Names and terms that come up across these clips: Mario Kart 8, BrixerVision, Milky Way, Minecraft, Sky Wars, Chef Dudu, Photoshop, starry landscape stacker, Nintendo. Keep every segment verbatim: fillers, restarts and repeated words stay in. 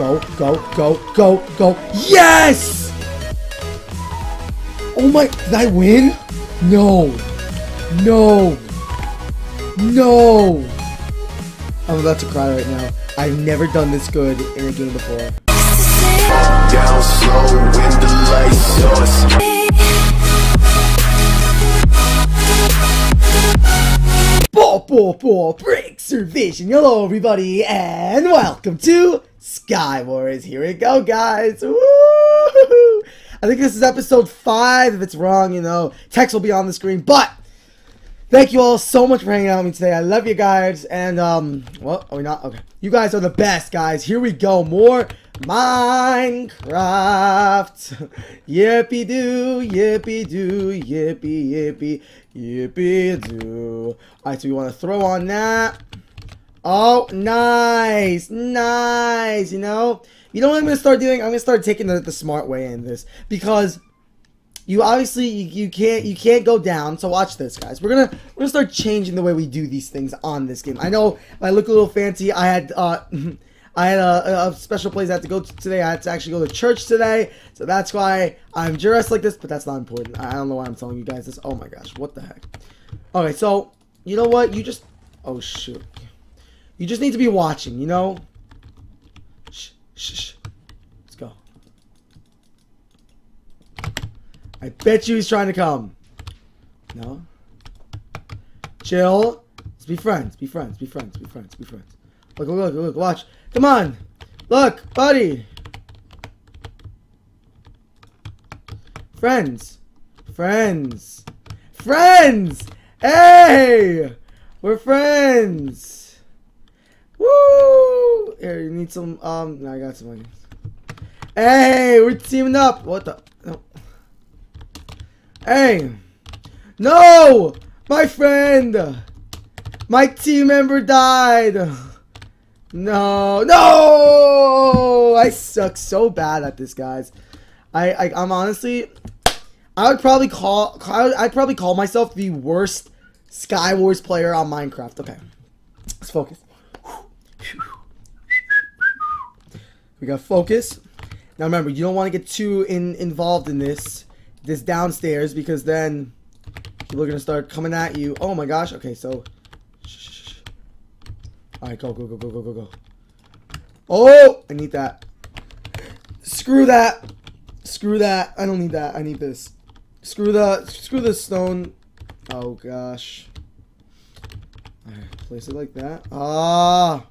go, go, go, go, go. Yes! Oh my, did I win? No. No. No. I'm about to cry right now. I've never done this good in a game before. Down slow when the lights on us. Bo, bo, bo, BrixerVision. Hello everybody and welcome to Sky Wars. Here we go guys. Woo! I think this is episode five. If it's wrong, you know, text will be on the screen, but thank you all so much for hanging out with me today. I love you guys, and, um, what? Are we not? Okay. You guys are the best, guys. Here we go. More Minecraft. Yippee-doo, yippee-doo, yippee, yippee, yippee-doo. Alright, so we want to throw on that. Oh, nice. Nice, you know? You know what I'm going to start doing? I'm going to start taking the, the smart way in this, because you obviously you, you can't you can't go down. So watch this, guys. We're gonna we're gonna start changing the way we do these things on this game. I know I look a little fancy. I had uh, I had a, a special place I had to go to today. I had to actually go to church today, so that's why I'm dressed like this. But that's not important. I don't know why I'm telling you guys this. Oh my gosh, what the heck? Okay, so you know what? You just oh shoot, you just need to be watching. You know. Shh shh shh. I bet you he's trying to come. No? Chill. Let's be friends. Be friends. Be friends. Be friends. Be friends. Look, look, look, look. Watch. Come on. Look, buddy. Friends. Friends. Friends. Hey. We're friends. Woo. Here, you need some. Um, no, I got some money. Hey, we're teaming up. What the? No. Hey! No! My friend! My team member died! No! No! I suck so bad at this, guys. I, I I'm honestly, I would probably call I'd probably call myself the worst Sky Wars player on Minecraft. Okay, let's focus. We gotta focus. Now remember, you don't want to get too in involved in this. This downstairs, because then people are gonna start coming at you. Oh my gosh. Okay, so shh. All right, go, go, go, go, go, go, go. Oh, I need that. Screw that. Screw that. I don't need that. I need this. Screw the. Screw the stone. Oh gosh. All right, place it like that. Ah.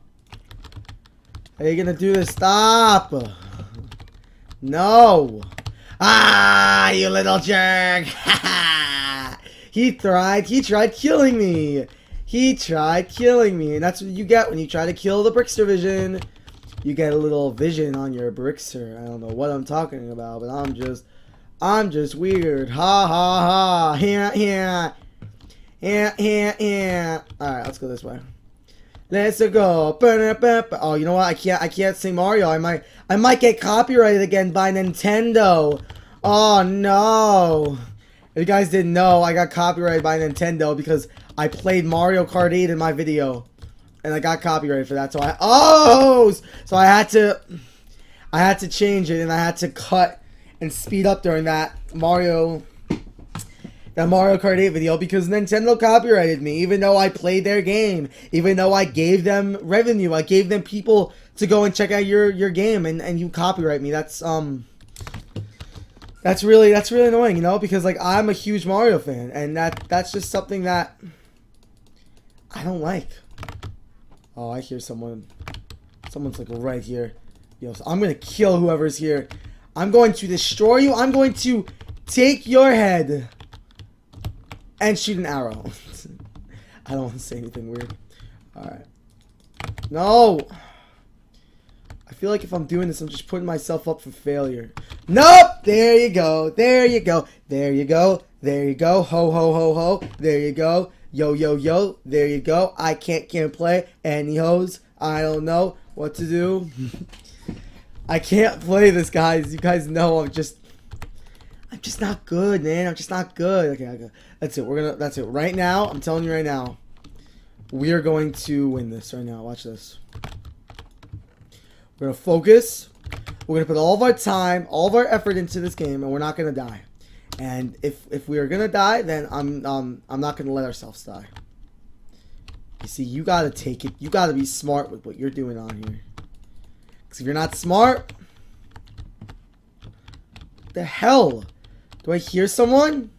How are you gonna do this? Stop. No. Ah, you little jerk! He tried, he tried killing me! He tried killing me, and that's what you get when you try to kill the BrixerVision. You get a little vision on your Brixer. I don't know what I'm talking about, but I'm just, I'm just weird. Ha ha ha! Yeah, yeah, yeah, yeah, yeah. All right, let's go this way. Let's go. Oh, you know what? I can't. I can't sing Mario. I might. I might get copyrighted again by Nintendo. Oh no! If you guys didn't know, I got copyrighted by Nintendo because I played Mario Kart eight in my video, and I got copyrighted for that. So I. Oh! So I had to. I had to change it, and I had to cut and speed up during that Mario. That Mario Kart eight video, because Nintendo copyrighted me, even though I played their game, even though I gave them revenue, I gave them people to go and check out your your game, and and you copyright me. That's um, that's really that's really annoying, you know, because like I'm a huge Mario fan, and that that's just something that I don't like. Oh, I hear someone, someone's like right here. Yo, so I'm gonna kill whoever's here. I'm going to destroy you. I'm going to take your head. And shoot an arrow. I don't want to say anything weird. Alright. No! I feel like if I'm doing this, I'm just putting myself up for failure. Nope! There you go. There you go. There you go. There you go. Ho, ho, ho, ho. There you go. Yo, yo, yo. There you go. I can't, can't play any hoes. I don't know what to do. I can't play this, guys. You guys know I'm just... I'm just not good, man. I'm just not good. Okay, okay, that's it. We're gonna. That's it. Right now, I'm telling you right now, we are going to win this. Right now, watch this. We're going to focus. We're going to put all of our time, all of our effort into this game, and we're not going to die. And if, if we are going to die, then I'm, um, I'm not going to let ourselves die. You see, you got to take it. You got to be smart with what you're doing on here. Because if you're not smart... The hell? Do I hear someone?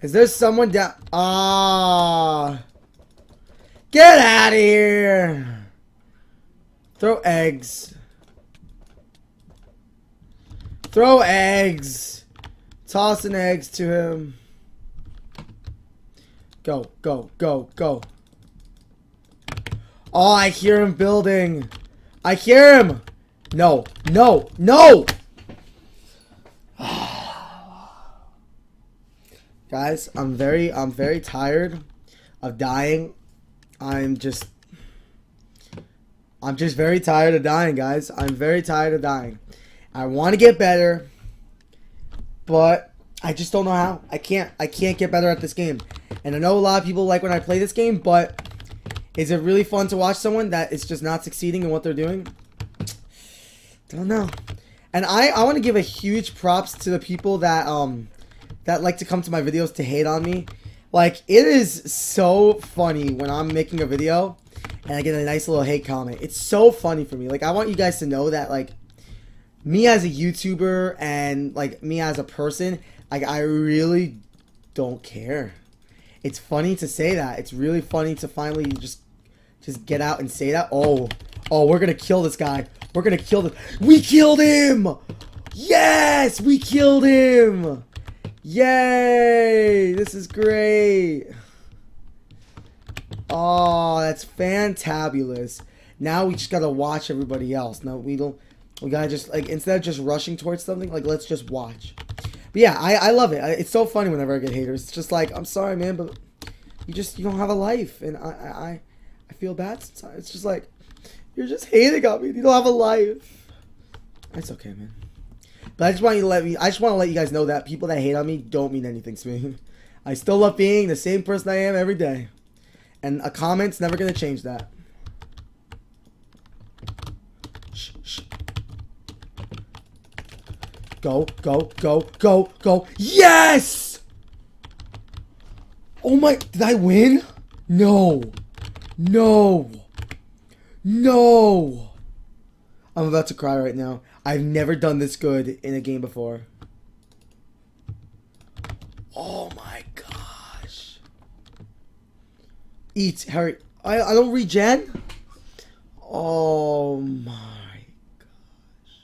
Is there someone down? Ah! Get out of here! Throw eggs. Throw eggs. Tossing eggs to him. Go, go, go, go. Oh, I hear him building. I hear him. No, no, no! Guys, I'm very, I'm very tired of dying. I'm just, I'm just very tired of dying, guys. I'm very tired of dying. I want to get better, but I just don't know how. I can't, I can't get better at this game. And I know a lot of people like when I play this game, but is it really fun to watch someone that is just not succeeding in what they're doing? I don't know. And I, I want to give a huge props to the people that um that like to come to my videos to hate on me. Like, it is so funny when I'm making a video and I get a nice little hate comment. It's so funny for me. Like, I want you guys to know that, like, me as a YouTuber and, like, me as a person, like, I really don't care. It's funny to say that. It's really funny to finally just just get out and say that. Oh, oh, we're going to kill this guy. We're gonna kill them. We killed him! Yes! We killed him! Yay! This is great! Oh, that's fantabulous. Now we just gotta watch everybody else. Now we don't... We gotta just, like, instead of just rushing towards something, like, let's just watch. But yeah, I, I love it. It's so funny whenever I get haters. It's just like, I'm sorry, man, but you just, you don't have a life. And I, I, I feel bad sometimes. It's just like... You're just hating on me. You don't have a life. That's okay, man. But I just want you to let me. I just want to let you guys know that people that hate on me don't mean anything to me. I still love being the same person I am every day, and a comment's never gonna change that. Shh, shh. Go, go, go, go, go. Yes! Oh my! Did I win? No, no. No! I'm about to cry right now. I've never done this good in a game before. Oh my gosh. Eat, hurry. I, I don't regen? Oh my gosh.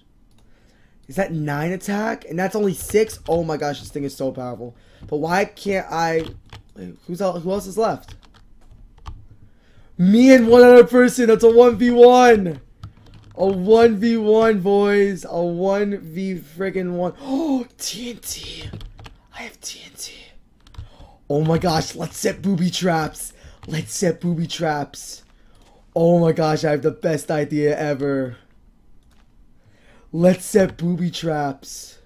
Is that nine attack? And that's only six? Oh my gosh, this thing is so powerful. But why can't I... Wait, who's else, who else is left? Me and one other person. That's a one v one. A one v one, boys. A one v friggin' one. Oh, T N T. I have T N T. Oh my gosh. Let's set booby traps. Let's set booby traps. Oh my gosh. I have the best idea ever. Let's set booby traps.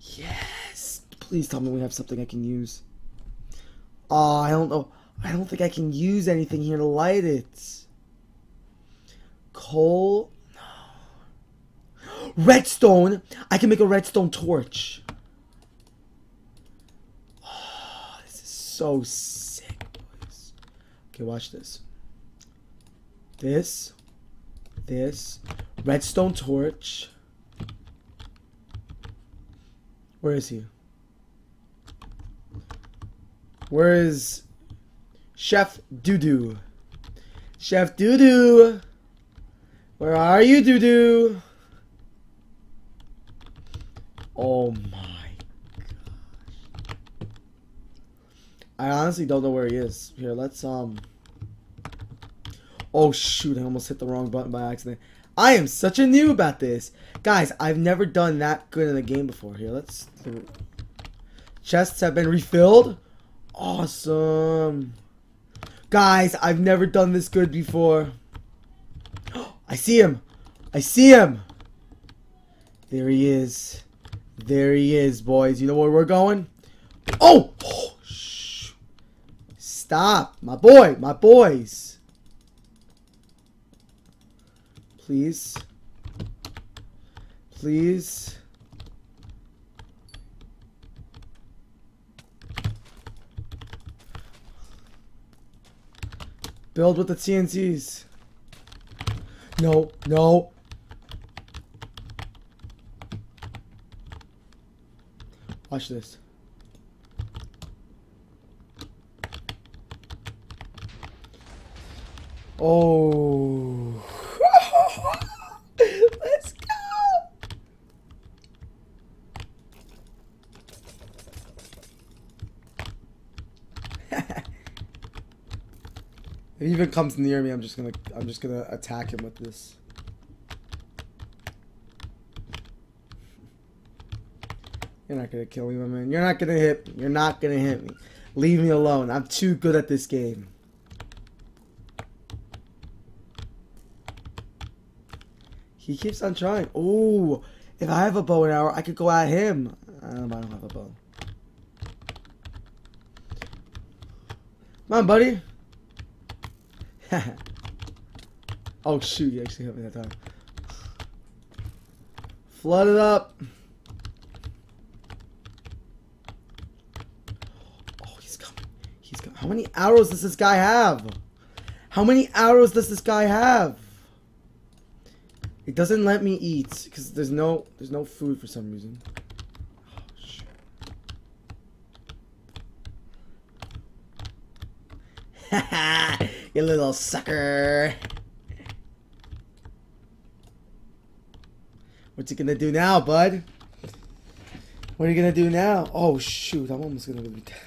Yes. Please tell me we have something I can use. Oh, I don't know. I don't think I can use anything here to light it. Coal? No. Redstone? I can make a redstone torch. Oh, this is so sick, boys. Okay, watch this. This. This. Redstone torch. Where is he? Where is Chef Dudu? Chef Dudu, where are you, Dudu? Oh my gosh! I honestly don't know where he is. Here, let's um. Oh shoot! I almost hit the wrong button by accident. I am such a noob at this, guys. I've never done that good in a game before. Here, let's. Chests have been refilled. Awesome. Guys, I've never done this good before. I see him. I see him. There he is. There he is, boys. You know where we're going? Oh! Oh, shh. Stop. My boy. My boys. Please. Please. Build with the T N Ts. No, no. Watch this. Oh. Let's go. If he even comes near me, I'm just gonna I'm just gonna attack him with this. You're not gonna kill me, my man. You're not gonna hit me. You're not gonna hit me. Leave me alone. I'm too good at this game. He keeps on trying. Oh, if I have a bow and arrow, I could go at him. Um, I don't have a bow. Come on, buddy. Oh shoot, you actually hit me that time. Flood it up. Oh, he's coming. He's coming. How many arrows does this guy have? How many arrows does this guy have? It doesn't let me eat because there's no there's no food for some reason. Oh shit. Haha, you little sucker. What you gonna do now, bud? What are you gonna do now? Oh shoot, I'm almost gonna be dead.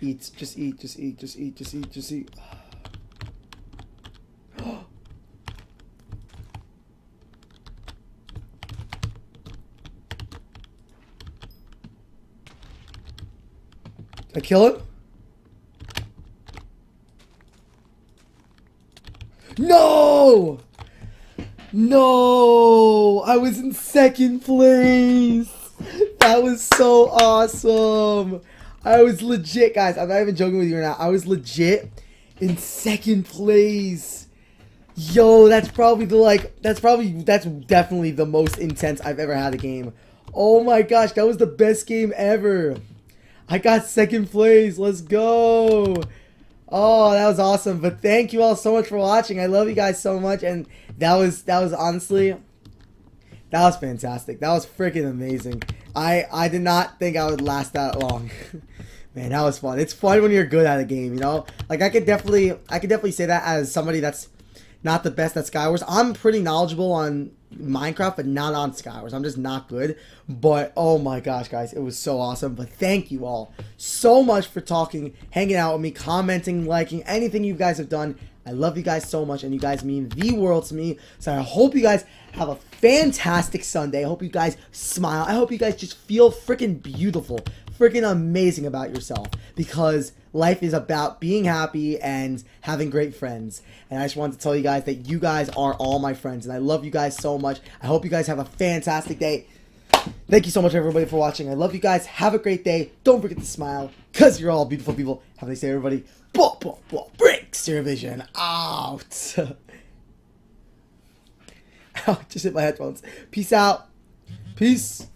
Eat, just eat, just eat, just eat, just eat, just eat. I kill him? No! No! I was in second place! That was so awesome! I was legit, guys. I'm not even joking with you right now. I was legit in second place. Yo, that's probably the like, that's probably, that's definitely the most intense I've ever had a game. Oh my gosh, that was the best game ever. I got second place. Let's go. Oh, that was awesome. But thank you all so much for watching. I love you guys so much. And that was that was honestly, that was fantastic. That was freaking amazing. I, I did not think I would last that long. Man, that was fun. It's fun when you're good at a game, you know? Like I could definitely I could definitely say that as somebody that's not the best at Sky Wars. I'm pretty knowledgeable on Minecraft, but not on Sky Wars. I'm just not good. But oh my gosh, guys, it was so awesome. But thank you all so much for talking, hanging out with me, commenting, liking, anything you guys have done. I love you guys so much, and you guys mean the world to me. So I hope you guys have a fantastic Sunday. I hope you guys smile. I hope you guys just feel freaking beautiful, freaking amazing about yourself, because life is about being happy and having great friends. And I just wanted to tell you guys that you guys are all my friends, and I love you guys so much. I hope you guys have a fantastic day. Thank you so much, everybody, for watching. I love you guys. Have a great day. Don't forget to smile, because you're all beautiful people. Have a nice day, everybody. Blah, blah, blah. BrixerVision out. Just hit my headphones. Peace out. Peace.